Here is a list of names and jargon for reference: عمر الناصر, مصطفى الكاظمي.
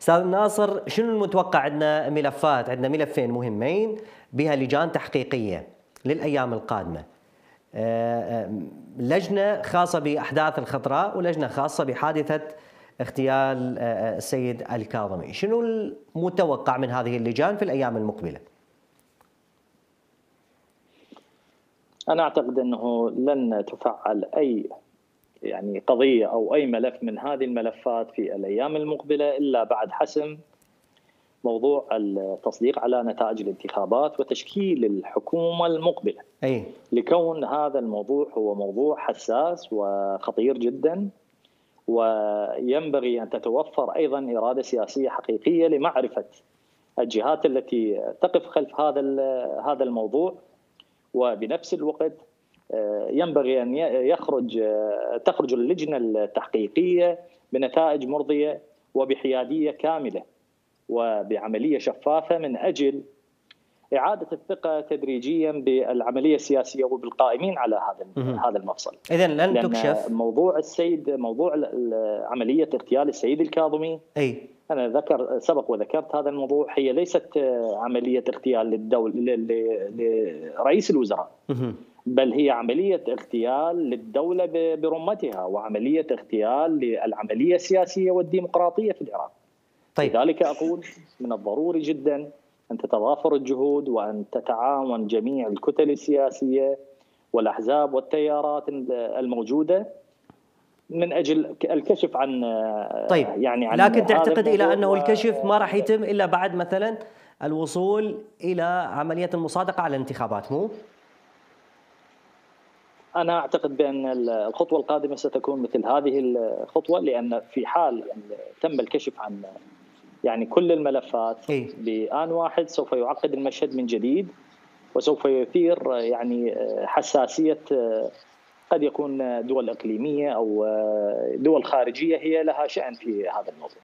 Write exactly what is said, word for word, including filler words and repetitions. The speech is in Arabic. استاذ ناصر، شنو المتوقع؟ عندنا ملفات، عندنا ملفين مهمين بها لجان تحقيقيه للايام القادمه، لجنه خاصه باحداث الخضراء ولجنه خاصه بحادثه اغتيال السيد الكاظمي. شنو المتوقع من هذه اللجان في الايام المقبله؟ انا اعتقد انه لن تفعل اي يعني قضية أو أي ملف من هذه الملفات في الأيام المقبلة إلا بعد حسم موضوع التصديق على نتائج الانتخابات وتشكيل الحكومة المقبلة. أي. لكون هذا الموضوع هو موضوع حساس وخطير جدا، وينبغي أن تتوفر أيضا إرادة سياسية حقيقية لمعرفة الجهات التي تقف خلف هذا هذا الموضوع، وبنفس الوقت ينبغي أن يخرج تخرج اللجنة التحقيقية بنتائج مرضية وبحيادية كاملة وبعملية شفافة من أجل إعادة الثقة تدريجيا بالعملية السياسية وبالقائمين على هذا هذا المفصل. إذن لن تكشف موضوع السيد موضوع عملية اغتيال السيد الكاظمي. أي. أنا ذكر سبق وذكرت هذا الموضوع، هي ليست عملية اغتيال للدول لرئيس الوزراء. مه. بل هي عملية اغتيال للدولة برمتها وعملية اغتيال للعملية السياسية والديمقراطية في العراق. طيب. لذلك أقول من الضروري جدا أن تتضافر الجهود وأن تتعاون جميع الكتل السياسية والأحزاب والتيارات الموجودة من أجل الكشف عن طيب. يعني عن لكن تعتقد إلى أنه الكشف ما راح يتم إلا بعد مثلا الوصول إلى عملية المصادقة على الانتخابات، مو؟ أنا أعتقد بأن الخطوة القادمة ستكون مثل هذه الخطوة، لأن في حال تم الكشف عن يعني كل الملفات إيه؟ بآن واحد سوف يعقد المشهد من جديد وسوف يثير يعني حساسية قد يكون دول إقليمية أو دول خارجية هي لها شأن في هذا الموضوع.